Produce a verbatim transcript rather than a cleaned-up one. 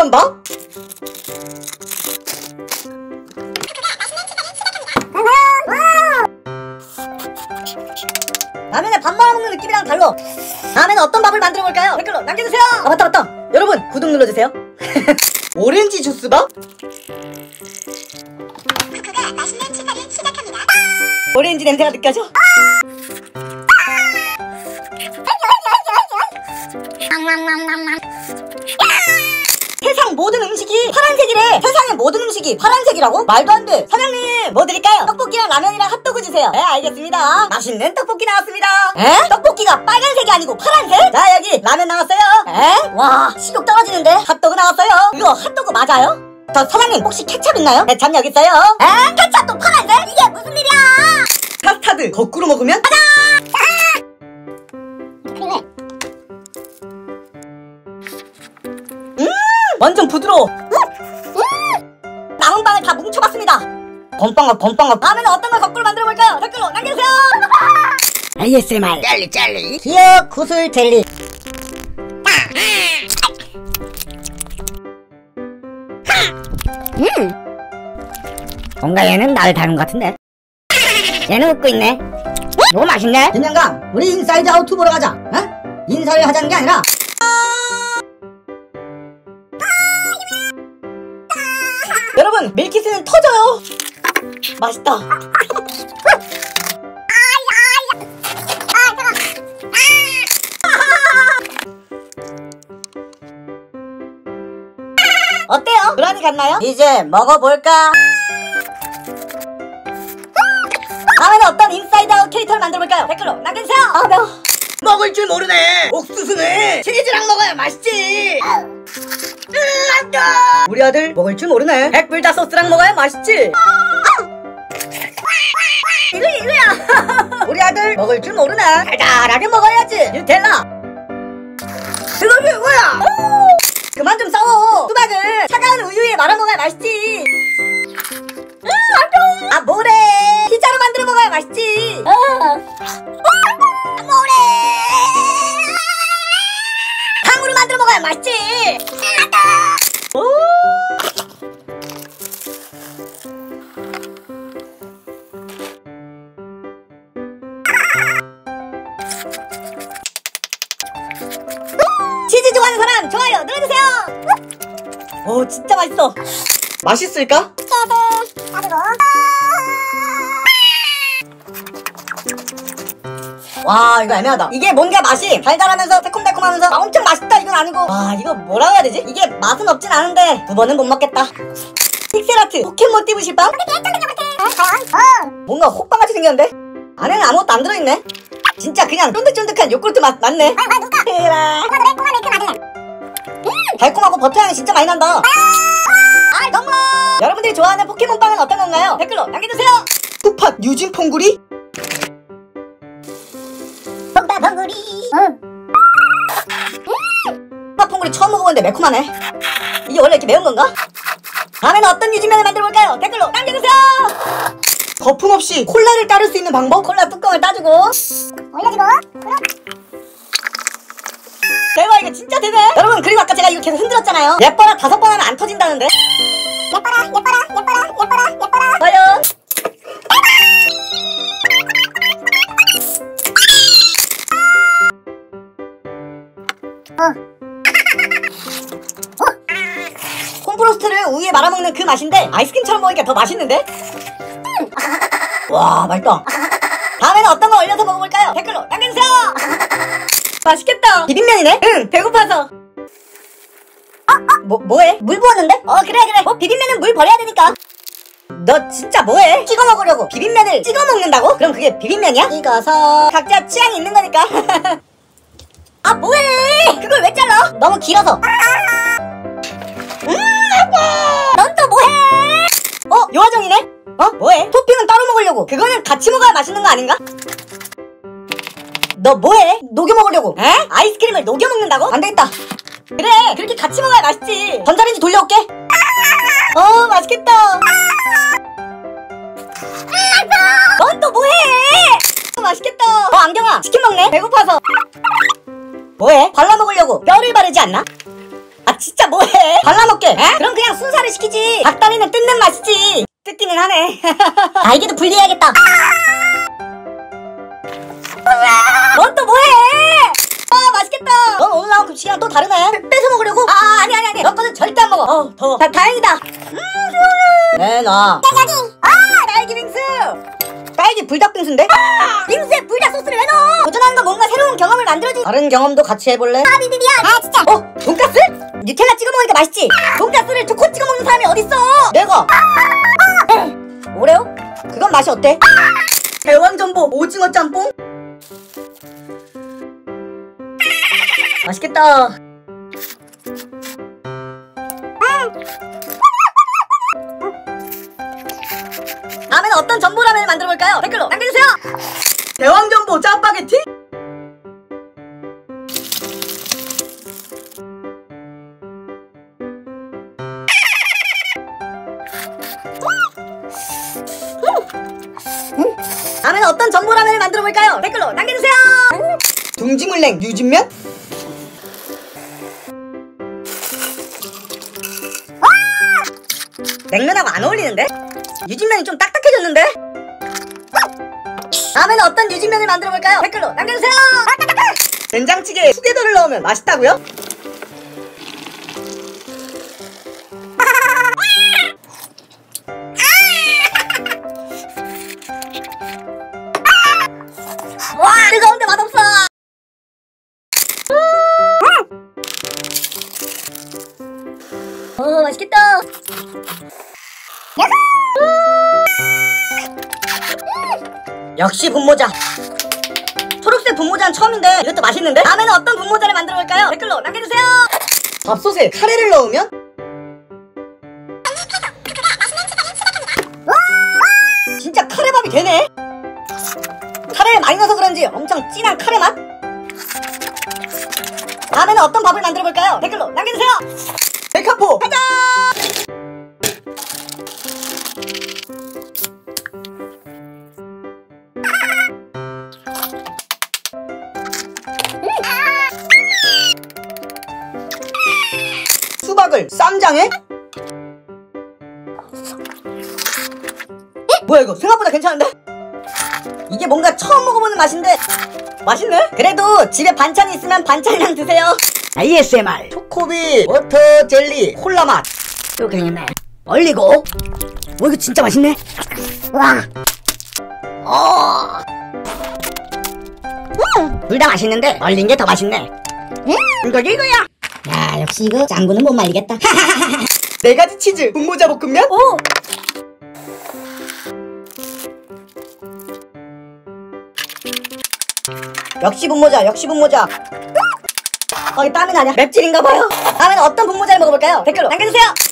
라면 봐? 라면에 밥 말아 먹는 느낌이랑 달라. 다음에는 어떤 밥을 만들어 볼까요? 댓글로 남겨주세요. 아 맞다 맞다, 여러분 구독 눌러주세요. 오렌지 주스밥? 코코가 맛있는 치사를 시작합니다. 오렌지 냄새가 느껴져? 세상 모든 음식이 파란색이래. 세상의 모든 음식이 파란색이라고? 말도 안 돼. 사장님 뭐 드릴까요? 떡볶이랑 라면이랑 핫도그 주세요. 네 알겠습니다. 맛있는 떡볶이 나왔습니다. 에? 떡볶이가 빨간색이 아니고 파란색? 자 여기 라면 나왔어요. 에? 와 식욕 떨어지는데. 핫도그 나왔어요. 이거 핫도그 맞아요? 저 사장님 혹시 케찹 있나요? 케찹 여기 있어요. 에? 케찹도 파란색? 이게 무슨 일이야? 카스타드 거꾸로 먹으면? 가자! 완전 부드러워. 남은 빵을 다 뭉쳐봤습니다. 건빵아 건빵아. 다음에는 어떤 걸 거꾸로 만들어볼까요? 댓글로 남겨주세요. 에이에스엠알 젤리 젤리 기억 구슬 젤리. 음. 뭔가 얘는 나를 닮은 것 같은데. 얘는 웃고 있네. 너무 맛있네. 김양감 우리 인사이드아웃 보러 가자. 어? 인사를 하자는 게 아니라 여러분 밀키스는 터져요. 맛있다. 어때요? 불안이 갔나요? 이제 먹어볼까? 다음에는 어떤 인사이드아웃 캐릭터를 만들어볼까요? 댓글로 남겨주세요. 아 매워. 먹을 줄 모르네. 옥수수는 치즈랑 먹어야 맛있지. 우리 아들 먹을 줄 모르네. 백불닭 소스랑 먹어야 맛있지. 이거 이거야. 우리 아들 먹을 줄 모르네. 달달하게 먹어야지. 유텔라 그거 이거야. 그만 좀 싸워. 수박을 차가운 우유에 말아 먹어야 맛있지. 아 뭐래. 피자로 만들어 먹어야 맛있지. 뭐래. 탕으로 만들어 먹어야 맛있지. 치즈 좋아하는 사람 좋아요 눌러주세요. 오 진짜 맛있어. 맛있을까? 치즈 따르고. 와 이거 애매하다. 이게 뭔가 맛이 달달하면서 새콤달콤하면서 막 엄청 맛있다 이건 아니고. 와 이거 뭐라고 해야 되지? 이게 맛은 없진 않은데 두 번은 못 먹겠다. 픽셀아트 포켓몬 띠부실빵? 뭔가 호빵같이 생겼는데? 안에는 아무것도 안 들어있네? 진짜 그냥 쫀득쫀득한 요구르트 맛 맞네. 아, 누가? 그라. 달콤하고 버터향이 진짜 많이 난다. 아, 아 너무. 여러분들이 좋아하는 포켓몬빵은 어떤 건가요? 댓글로 남겨주세요. 쿠팟 뉴진 퐁구리? 퐁다 퐁구리. 응. 퐁다 퐁구리 처음 먹어보는데 매콤하네. 이게 원래 이렇게 매운 건가? 다음에는 어떤 뉴진면을 만들어볼까요? 댓글로 남겨주세요. 거품 없이 콜라를 따를 수 있는 방법? 콜라 뚜껑을 따주고 올려주고. 대박 이거 진짜 되네. 여러분 그리고 아까 제가 이거 계속 흔들었잖아요. 예뻐라 다섯 번 하면 안 터진다는데. 예뻐라 예뻐라 예뻐라 예뻐라 예뻐라. 과연 어 콘프로스트를 우유에 말아먹는 그 맛인데 아이스크림처럼 먹으니까 더 맛있는데? 와 맛있다. 다음에는 어떤 거 올려서 먹어볼까요? 댓글로 남겨주세요. 맛있겠다. 비빔면이네? 응 배고파서. 어? 어? 뭐, 뭐해? 물 부었는데? 어 그래 그래. 뭐 비빔면은 물 버려야 되니까. 너 진짜 뭐해? 찍어 먹으려고 비빔면을 찍어 먹는다고? 그럼 그게 비빔면이야? 찍어서 각자 취향이 있는 거니까. 아 뭐해? 그걸 왜 잘라? 너무 길어서. 음 아빠 넌 또 뭐해? 어? 요화정이네? 어? 뭐해? 토핑은 따로 먹으려고. 그거는 같이 먹어야 맛있는 거 아닌가? 너 뭐해? 녹여 먹으려고. 에? 아이스크림을 녹여 먹는다고? 안 되겠다. 그래 그렇게 같이 먹어야 맛있지. 전자레인지 돌려올게. 어 맛있겠다. 넌 또 뭐해? 어, 맛있겠다. 어 안경아 치킨 먹네. 배고파서. 뭐해? 발라 먹으려고 뼈를 바르지 않나? 아 진짜 뭐해? 발라먹게. 에? 그럼 그냥 순살을 시키지. 닭다리는 뜯는 맛이지. 뜯기는 하네. 날개도 분리해야겠다. 아! 넌 또 뭐해? 아 맛있겠다. 넌 오늘 나온 급식이랑 또 다르네. 뺏어 먹으려고? 아 아니 아니 아니. 너 거는 절대 안 먹어. 어 더워. 다, 다행이다. 음 내놔. 짜장이. 아 딸기 빙수. 딸기 불닭빙수인데? 아! 빙수에 불닭 소스를 왜 넣어? 도전하는 건 뭔가 새로운 경험을 만들어주지. 다른 경험도 같이 해볼래? 아 비비비야. 아 진짜. 어? 돈까스? 누텔라 찍어 먹으니까 맛있지? 아! 돈까스를 초코 찍어 먹는 사람이 어딨어? 내가. 아! 아! 오레오? 그건 맛이 어때? 아! 대왕전복 오징어 짬뽕? 맛있겠다. 다음에는 어떤 전보라면을 만들어볼까요? 댓글로 남겨주세요. 대왕전보 짜파게티? 다음에는 어떤 전보라면을 만들어볼까요? 댓글로 남겨주세요. 둥지물냉 뉴진면? 냉면하고 안 어울리는데? 뉴진면이 좀 딱딱해졌는데? 다음에는 어떤 뉴진면을 만들어볼까요? 댓글로 남겨주세요! 된장찌개에 후계도를 넣으면 맛있다고요? 와 뜨거운데 맛없어! 오 맛있겠다! 역시 분모자. 초록색 분모자는 처음인데 이것도 맛있는데? 다음에는 어떤 분모자를 만들어볼까요? 댓글로 남겨주세요. 밥솥에 카레를 넣으면? 진짜 카레밥이 되네. 카레를 많이 넣어서 그런지 엄청 진한 카레맛? 다음에는 어떤 밥을 만들어볼까요? 댓글로 남겨주세요. 백합포 가자. 수박을 쌈장에? 뭐야 이거 생각보다 괜찮은데? 이게 뭔가 처음 먹어보는 맛인데 맛있네? 그래도 집에 반찬이 있으면 반찬이랑 드세요. 아이에스엠알 초코비 워터 젤리 콜라 맛 이렇게 생겼네. 얼리고 어 이거 진짜 맛있네. 와 어. 둘 다 맛있는데 얼린 게 더 맛있네. 음 이거 이거야. 야 역시 이거 짱구는 못 말리겠다. 네 가지 치즈 분모자 볶음면? 오. 역시 분모자 역시 분모자. 거기 땀이 나냐? 맵찔인가봐요. 다음에는 어떤 분모자를 먹어볼까요? 댓글로 남겨주세요.